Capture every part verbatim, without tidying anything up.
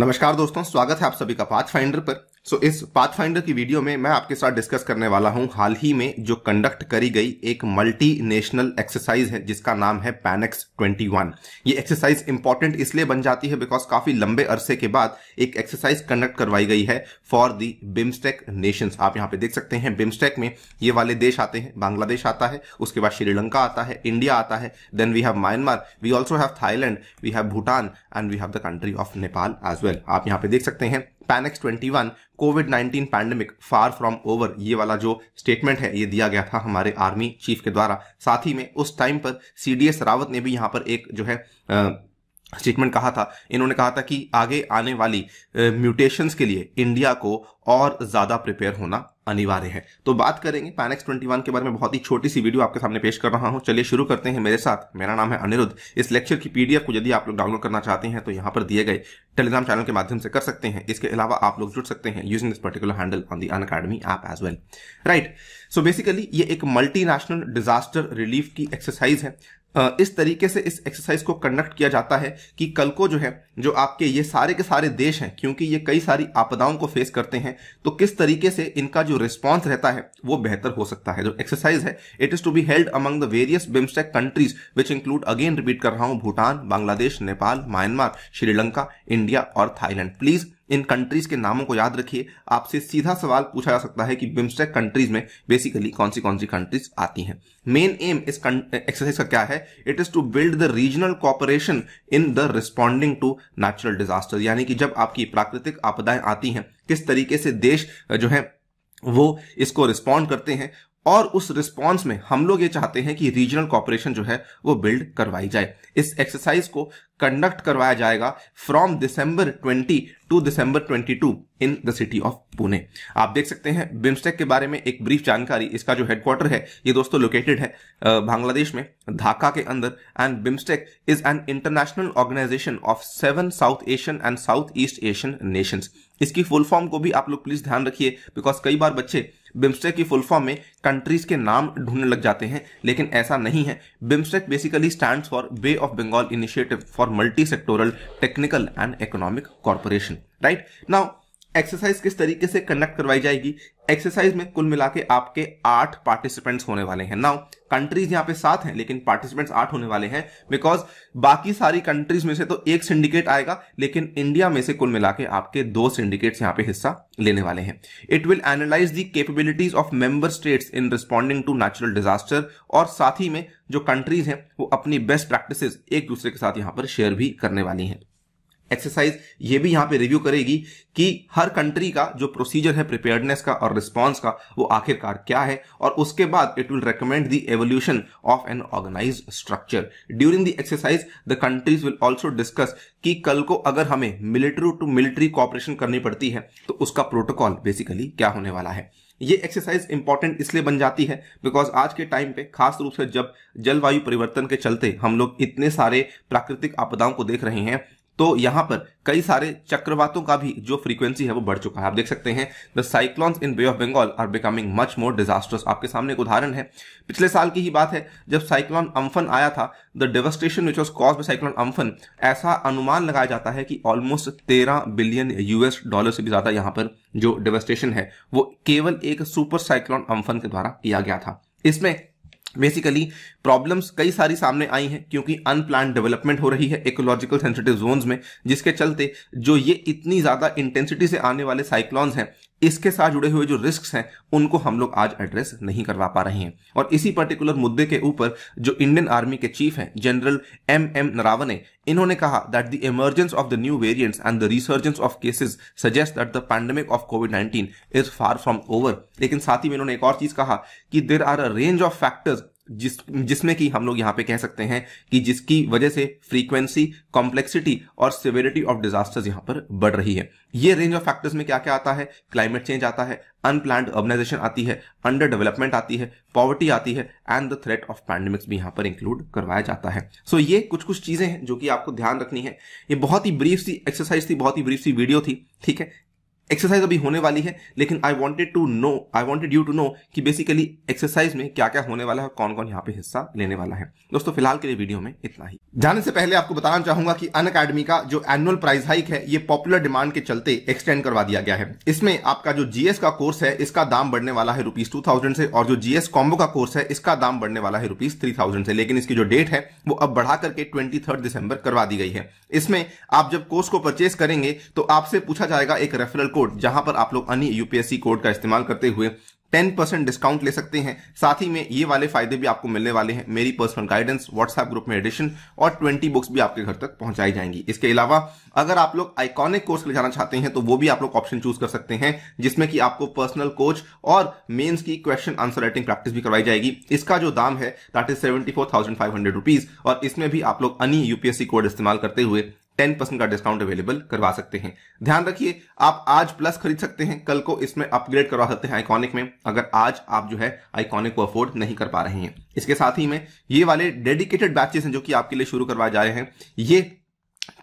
नमस्कार दोस्तों, स्वागत है आप सभी का पाथफाइंडर पर। सो so, इस पाथफाइंडर की वीडियो में मैं आपके साथ डिस्कस करने वाला हूं हाल ही में जो कंडक्ट करी गई एक मल्टीनेशनल एक्सरसाइज है जिसका नाम है पैनेक्स ट्वेंटी वन। ये एक्सरसाइज इंपॉर्टेंट इसलिए बन जाती है बिकॉज काफी लंबे अरसे के बाद एक एक्सरसाइज कंडक्ट करवाई गई है फॉर दी बिम्स्टेक नेशंस। आप यहाँ पे देख सकते हैं बिम्स्टेक में ये वाले देश आते हैं, बांग्लादेश आता है, उसके बाद श्रीलंका आता है, इंडिया आता है, then we have Myanmar, we also have Thailand, we have Bhutan and we have the country of Nepal as well. आप यहाँ पे देख सकते हैं Panex twenty one Covid nineteen pandemic far from over, ये वाला जो स्टेटमेंट है ये दिया गया था हमारे आर्मी चीफ के द्वारा। साथ ही में उस टाइम पर सीडीएस रावत ने भी यहाँ पर एक जो है आ, स्टेटमेंट कहा था। इन्होंने कहा था कि आगे आने वाली म्यूटेशंस के लिए इंडिया को और ज्यादा प्रिपेयर होना अनिवार्य है। तो बात करेंगे पैनेक्स ट्वेंटी वन के बारे में, बहुत ही छोटी सी वीडियो आपके सामने पेश कर रहा हूं। चलिए शुरू करते हैं मेरे साथ। मेरा नाम है अनिरुद्ध। इस लेक्चर की पीडीएफ को यदि आप लोग डाउनलोड करना चाहते हैं तो यहां पर दिए गए टेलीग्राम चैनल के माध्यम से कर सकते हैं। इसके अलावा आप लोग जुड़ सकते हैं using this particular handle on the Unacademy app as well, right. So basically ये एक मल्टीनेशनल डिजास्टर रिलीफ की एक्सरसाइज है। इस तरीके से इस एक्सरसाइज को कंडक्ट किया जाता है कि कल को जो है जो आपके ये सारे के सारे देश हैं, क्योंकि ये कई सारी आपदाओं को फेस करते हैं, तो किस तरीके से इनका जो रिस्पांस रहता है वो बेहतर हो सकता है। जो एक्सरसाइज है it is to be held among the various BIMSTEC countries which include, again repeat कर रहा हूं, भूटान, बांग्लादेश, नेपाल, म्यांमार, श्रीलंका, इंडिया और थाईलैंड। प्लीज इन कंट्रीज के नामों को याद रखिए। आपसे सीधा सवाल पूछा जा सकता है कि बिम्स्टेक कंट्रीज में बेसिकली कौन सी कौन सी कंट्रीज आती हैं। मेन एम इस एक्सरसाइज का क्या है? It is to build the regional cooperation in the responding to natural disaster, यानी कि जब आपकी प्राकृतिक आपदाएं आती हैं किस तरीके से देश जो है वो इसको रिस्पॉन्ड करते हैं, और उस रिस्पांस में हम लोग ये चाहते हैं कि रीजनल कोऑपरेशन जो है वो बिल्ड करवाई जाए। इस एक्सरसाइज को कंडक्ट करवाया जाएगा from December twenty two December twenty two in the city of Pune. आप देख सकते हैं बिम्स्टेक के बारे में एक ब्रीफ जानकारी। इसका जो हेडक्वार्टर है ये दोस्तों लोकेटेड है बांग्लादेश में, ढाका के अंदर। And BIMSTEC is an international organisation of seven South Asian and south east Asian nations. इसकी फुल फॉर्म को भी आप लोग प्लीज ध्यान रखिए, बिकॉज कई बार बच्चे बिम्स्टेक की फुल फॉर्म में कंट्रीज के नाम ढूंढने लग जाते हैं, लेकिन ऐसा नहीं है। BIMSTEC basically stands for bay of Bengal initiative for multi sectoral technical and economic corporation, right. Now exercise किस तरीके से कंडक्ट करवाई जाएगी? एक्सरसाइज में कुल मिला के आपके आठ पार्टिसिपेंट्स होने वाले हैं। नाउ कंट्रीज यहाँ पे सात हैं, लेकिन पार्टिसिपेंट्स आठ होने वाले हैं, बिकॉज बाकी सारी कंट्रीज में से तो एक सिंडिकेट आएगा, लेकिन इंडिया में से कुल मिला के आपके दो सिंडिकेट्स यहाँ पे हिस्सा लेने वाले हैं। It will analyse the capabilities of member states in responding to natural disaster, और साथ ही में जो कंट्रीज हैं वो अपनी बेस्ट प्रैक्टिसेस एक दूसरे के साथ यहाँ पर शेयर भी करने वाली हैं। एक्सरसाइज ये भी यहाँ पे रिव्यू करेगी कि हर कंट्री का जो प्रोसीजर है प्रिपेयर्डनेस का और रिस्पांस का वो आखिरकार क्या है, और उसके बाद it will recommend the evolution of an organised structure. During the exercise the countries will also discuss कि कल को अगर हमें मिलिट्री टू मिलिट्री कोऑपरेशन करनी पड़ती है तो उसका प्रोटोकॉल बेसिकली क्या होने वाला है। ये एक्सरसाइज इंपॉर्टेंट इसलिए बन जाती है बिकॉज आज के टाइम पे खास रूप से जब जलवायु परिवर्तन के चलते हम लोग इतने सारे प्राकृतिक आपदाओं को देख रहे हैं, तो यहाँ पर कई सारे चक्रवातों का भी जो फ्रीक्वेंसी है वो बढ़ चुका है। आप देख सकते हैं the cyclones in bay of Bengal are becoming much more disasters. आपके सामने एक उदाहरण है, पिछले साल की ही बात है जब साइक्लोन अम्फन आया था। The devastation which was cause by cyclone Amphan, ऐसा अनुमान लगाया जाता है कि ऑलमोस्ट तेरह बिलियन यूएस डॉलर से भी ज्यादा यहाँ पर जो डेवास्टेशन है वो केवल एक सुपर साइक्लोन अम्फन के द्वारा किया गया था। इसमें बेसिकली प्रॉब्लम्स कई सारी सामने आई हैं, क्योंकि अनप्लान्ड डेवलपमेंट हो रही है इकोलॉजिकल सेंसिटिव जोन्स में, जिसके चलते जो ये इतनी ज्यादा इंटेंसिटी से आने वाले साइक्लोन्स हैं इसके साथ जुड़े हुए जो रिस्क हैं उनको हम लोग आज एड्रेस नहीं करवा पा रहे हैं। और इसी पर्टिकुलर मुद्दे के ऊपर जो इंडियन आर्मी के चीफ हैं जनरल एम एम नरावने, इन्होंने कहा that the emergence of the new variants and the resurgence of cases suggest that the pandemic of COVID nineteen is far from over. लेकिन साथ ही में इन्होंने एक और चीज कहा कि there are a range of factors जिस जिसमें कि हम लोग यहाँ पे कह सकते हैं कि जिसकी वजह से फ्रीक्वेंसी, कॉम्प्लेक्सिटी और सेवेरिटी ऑफ डिजास्टर्स यहाँ पर बढ़ रही है। ये रेंज ऑफ फैक्टर्स में क्या क्या आता है? क्लाइमेट चेंज आता है, अनप्लान्ड अर्बनाइजेशन आती है, अंडर डेवलपमेंट आती है, पॉवर्टी आती है, and the threat of pandemics भी यहाँ पर इंक्लूड करवाया जाता है। सो so, ये कुछ कुछ चीजें हैं जो कि आपको ध्यान रखनी है। ये बहुत ही ब्रीफ सी एक्सरसाइज थी, बहुत ही ब्रीफ सी वीडियो थी, ठीक है। एक्सरसाइज अभी होने वाली है, लेकिन I wanted to know I wanted you to know कि बेसिकली एक्सरसाइज में क्या क्या होने वाला है, कौन कौन यहाँ पे हिस्सा लेने वाला है। दोस्तों फिलहाल के लिए वीडियो में इतना ही। जाने से पहले आपको बताना चाहूंगा कि अन अकेडमी का जो एनुअल प्राइस हाइक है ये पॉपुलर डिमांड के चलते एक्सटेंड करवा दिया गया है। इसमें आपका जो जीएस का कोर्स है इसका दाम बढ़ने वाला है रुपीज टू थाउजेंड से, और जो जीएस कॉम्बो का कोर्स है इसका दाम बढ़ने वाला है रुपीज थ्री थाउजेंड से, लेकिन इसकी जो डेट है वो अब बढ़ा करके ट्वेंटी थर्ड दिसंबर करवा दी गई है। इसमें आप जब कोर्स को परचेस करेंगे तो आपसे पूछा जाएगा एक रेफरल कोड, जहां पर आप लोग अन्य यूपीएससी कोड का इस्तेमाल करते हुए टेन परसेंट डिस्काउंट ले सकते हैं। साथ ही में ये वाले फायदे भी आपको मिलने वाले हैं, मेरी पर्सनल गाइडेंस, व्हाट्सएप ग्रुप में एडिशन और बीस बुक्स भी आपके घर तक पहुंचाई जाएंगी। इसके अलावा अगर आप लोग आइकॉनिक कोर्स ले जाना चाहते हैं तो वो भी आप लोग ऑप्शन चूज कर सकते हैं, जिसमें कि आपको पर्सनल कोच और मेंस की क्वेश्चन आंसर राइटिंग प्रैक्टिस भी करवाई जाएगी। इसका जो दाम है that is seventy four thousand five hundred rupees, और इसमें भी आप लोग अन्य यूपीएससी कोड इस्तेमाल करते हुए टेन परसेंट का डिस्काउंट अवेलेबल करवा सकते हैं। ध्यान रखिए आप आज प्लस खरीद सकते हैं, कल को इसमें अपग्रेड करवा सकते हैं आइकॉनिक में, अगर आज आप जो है आइकॉनिक को अफोर्ड नहीं कर पा रहे हैं। इसके साथ ही में ये वाले डेडिकेटेड बैचेस हैं जो कि आपके लिए शुरू करवाए जाए हैं। ये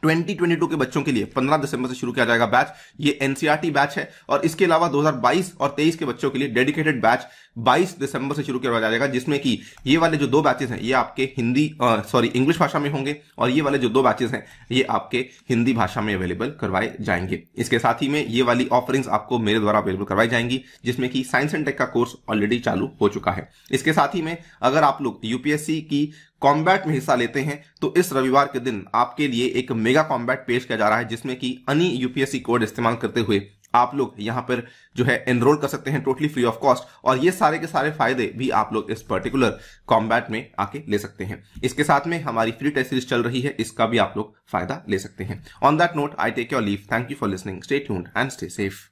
ट्वेंटी ट्वेंटी टू के बच्चों के लिए पंद्रह दिसंबर से शुरू किया जाएगा बैच, ये एनसीईआरटी बैच है, और इसके अलावा दो हज़ार बाईस और तेईस के बच्चों के लिए डेडिकेटेड बैच बाईस दिसंबर से शुरू किया जाएगा, जिसमें कि ये वाले जो दो बैचेस हैं ये आपके हिंदी सॉरी इंग्लिश भाषा में होंगे, और ये वाले जो दो बैचेस हैं ये आपके हिंदी भाषा में अवेलेबल करवाए जाएंगे। इसके साथ ही में ये वाली ऑफरिंग्स आपको मेरे द्वारा अवेलेबल करवाई जाएंगी, जिसमें कि साइंस एंड टेक का कोर्स ऑलरेडी चालू हो चुका है। इसके साथ ही में अगर आप लोग यूपीएससी की कॉम्बैट में हिस्सा लेते हैं तो इस रविवार के दिन आपके लिए एक मेगा कॉम्बैट पेश किया जा रहा है, जिसमें कि अन्य यूपीएससी कोड इस्तेमाल करते हुए आप लोग यहां पर जो है एनरोल कर सकते हैं टोटली फ्री ऑफ कॉस्ट, और ये सारे के सारे फायदे भी आप लोग इस पर्टिकुलर कॉम्बैट में आके ले सकते हैं। इसके साथ में हमारी फ्री टेस्ट सीरीज चल रही है, इसका भी आप लोग फायदा ले सकते हैं। On that note I take your leave. Thank you for listening, stay tuned and stay safe.